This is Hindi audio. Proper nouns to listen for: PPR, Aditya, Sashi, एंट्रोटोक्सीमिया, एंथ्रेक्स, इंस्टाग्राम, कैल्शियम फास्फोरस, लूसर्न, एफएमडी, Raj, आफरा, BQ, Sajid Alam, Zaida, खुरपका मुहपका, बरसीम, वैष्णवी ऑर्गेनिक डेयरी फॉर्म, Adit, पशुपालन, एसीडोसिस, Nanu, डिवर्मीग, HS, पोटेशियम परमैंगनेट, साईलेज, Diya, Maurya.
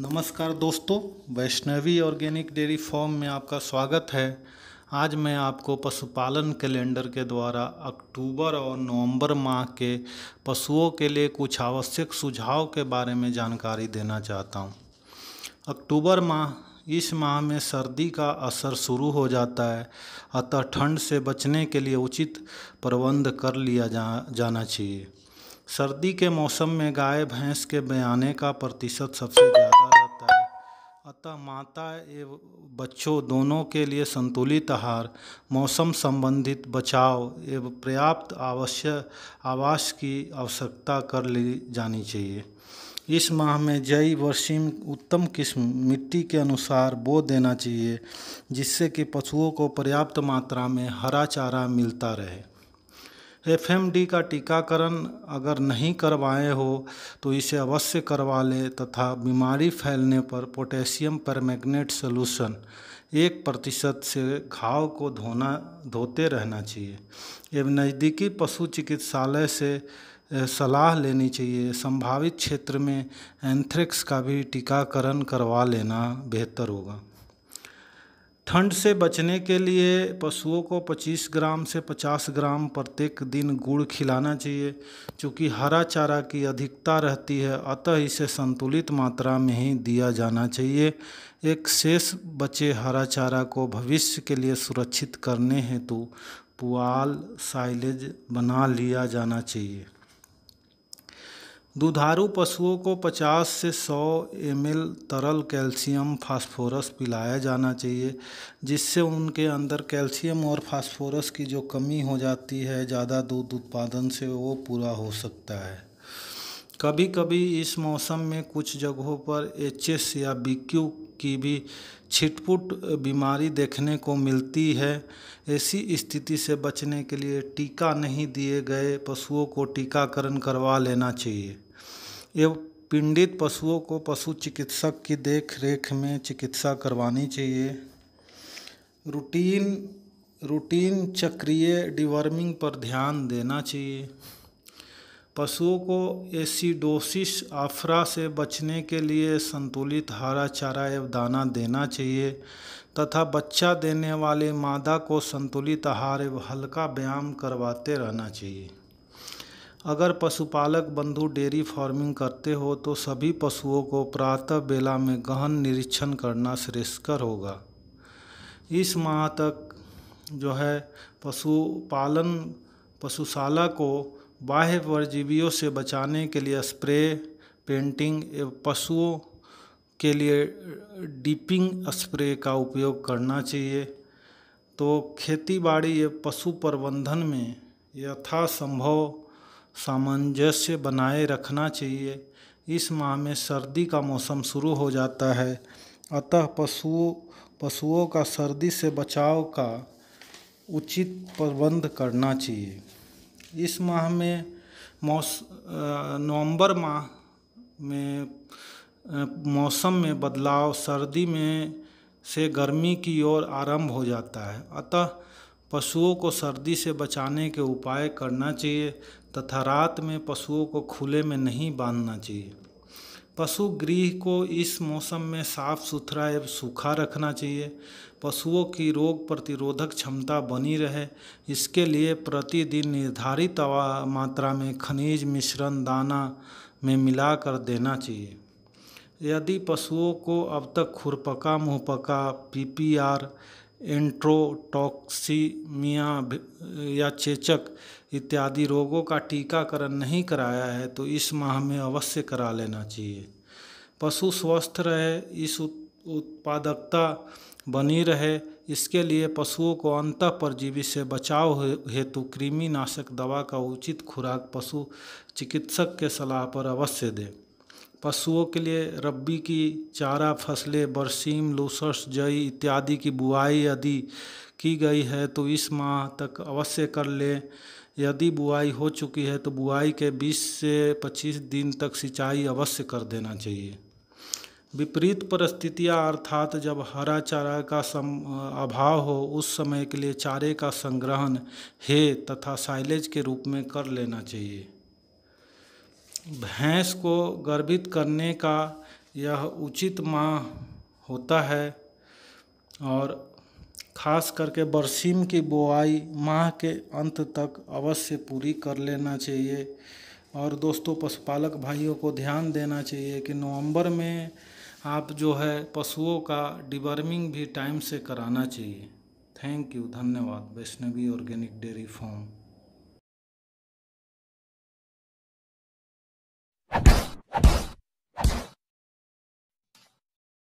नमस्कार दोस्तों, वैष्णवी ऑर्गेनिक डेयरी फॉर्म में आपका स्वागत है। आज मैं आपको पशुपालन कैलेंडर के द्वारा अक्टूबर और नवंबर माह के पशुओं के लिए कुछ आवश्यक सुझाव के बारे में जानकारी देना चाहता हूं। अक्टूबर माह, इस माह में सर्दी का असर शुरू हो जाता है, अतः ठंड से बचने के लिए उचित प्रबंध कर लिया जाना चाहिए। सर्दी के मौसम में गाय भैंस के बयाने का प्रतिशत सबसे ज़्यादा, अतः माता एवं बच्चों दोनों के लिए संतुलित आहार, मौसम संबंधित बचाव एवं पर्याप्त आवास की आवश्यकता कर ली जानी चाहिए। इस माह में जैव वर्षीम उत्तम किस्म मिट्टी के अनुसार बो देना चाहिए, जिससे कि पशुओं को पर्याप्त मात्रा में हरा चारा मिलता रहे। एफएमडी का टीकाकरण अगर नहीं करवाए हो तो इसे अवश्य करवा लें तथा बीमारी फैलने पर पोटेशियम परमैंगनेट सॉल्यूशन 1% से घाव को धोते रहना चाहिए एवं नज़दीकी पशु चिकित्सालय से सलाह लेनी चाहिए। संभावित क्षेत्र में एंथ्रेक्स का भी टीकाकरण करवा लेना बेहतर होगा। ठंड से बचने के लिए पशुओं को 25 ग्राम से 50 ग्राम प्रत्येक दिन गुड़ खिलाना चाहिए। चूँकि हरा चारा की अधिकता रहती है, अतः इसे संतुलित मात्रा में ही दिया जाना चाहिए। एक शेष बचे हरा चारा को भविष्य के लिए सुरक्षित करने हेतु पुआल साईलेज बना लिया जाना चाहिए। दुधारू पशुओं को 50 से 100 ml तरल कैल्शियम फास्फोरस पिलाया जाना चाहिए, जिससे उनके अंदर कैल्शियम और फास्फोरस की जो कमी हो जाती है ज़्यादा दूध उत्पादन से, वो पूरा हो सकता है। कभी कभी इस मौसम में कुछ जगहों पर HS या BQ की भी छिटपुट बीमारी देखने को मिलती है। ऐसी स्थिति से बचने के लिए टीका नहीं दिए गए पशुओं को टीकाकरण करवा लेना चाहिए एवं पीड़ित पशुओं को पशु चिकित्सक की देखरेख में चिकित्सा करवानी चाहिए। रूटीन चक्रीय डिवर्मीग पर ध्यान देना चाहिए। पशुओं को एसीडोसिस आफरा से बचने के लिए संतुलित हरा चारा एवं दाना देना चाहिए तथा बच्चा देने वाले मादा को संतुलित आहार एवं हल्का व्यायाम करवाते रहना चाहिए। अगर पशुपालक बंधु डेयरी फार्मिंग करते हो तो सभी पशुओं को प्रातः बेला में गहन निरीक्षण करना श्रेयस्कर होगा। इस माह तक जो है पशुशाला को बाह्य परजीवियों से बचाने के लिए स्प्रे पेंटिंग एवं पशुओं के लिए डिपिंग स्प्रे का उपयोग करना चाहिए। तो खेतीबाड़ी एवं पशु प्रबंधन में यथासंभव सामंजस्य बनाए रखना चाहिए। इस माह में सर्दी का मौसम शुरू हो जाता है, अतः पशुओं का सर्दी से बचाव का उचित प्रबंध करना चाहिए। इस माह में नवंबर माह में मौसम में बदलाव सर्दी में से गर्मी की ओर आरंभ हो जाता है, अतः पशुओं को सर्दी से बचाने के उपाय करना चाहिए तथा रात में पशुओं को खुले में नहीं बांधना चाहिए। पशु गृह को इस मौसम में साफ सुथरा एवं सूखा रखना चाहिए। पशुओं की रोग प्रतिरोधक क्षमता बनी रहे, इसके लिए प्रतिदिन निर्धारित मात्रा में खनिज मिश्रण दाना में मिलाकर देना चाहिए। यदि पशुओं को अब तक खुरपका मुहपका, PPR, एंट्रोटोक्सीमिया या चेचक इत्यादि रोगों का टीकाकरण नहीं कराया है तो इस माह में अवश्य करा लेना चाहिए। पशु स्वस्थ रहे, इस उत्पादकता बनी रहे, इसके लिए पशुओं को अंतः परजीवी से बचाव हेतु कृमिनाशक दवा का उचित खुराक पशु चिकित्सक के सलाह पर अवश्य दें। पशुओं के लिए रबी की चारा फसलें बरसीम, लूसर्न, जई इत्यादि की बुआई यदि की गई है तो इस माह तक अवश्य कर लें। यदि बुआई हो चुकी है तो बुआई के 20 से 25 दिन तक सिंचाई अवश्य कर देना चाहिए। विपरीत परिस्थितियाँ अर्थात जब हरा चारा का अभाव हो, उस समय के लिए चारे का संग्रहण है तथा साइलेज के रूप में कर लेना चाहिए। भैंस को गर्भित करने का यह उचित माह होता है और खास करके बरसीम की बुआई माह के अंत तक अवश्य पूरी कर लेना चाहिए। और दोस्तों, पशुपालक भाइयों को ध्यान देना चाहिए कि नवंबर में आप जो है पशुओं का डिवर्मीग भी टाइम से कराना चाहिए। थैंक यू, धन्यवाद। वैष्णवी ऑर्गेनिक डेयरी फॉर्म।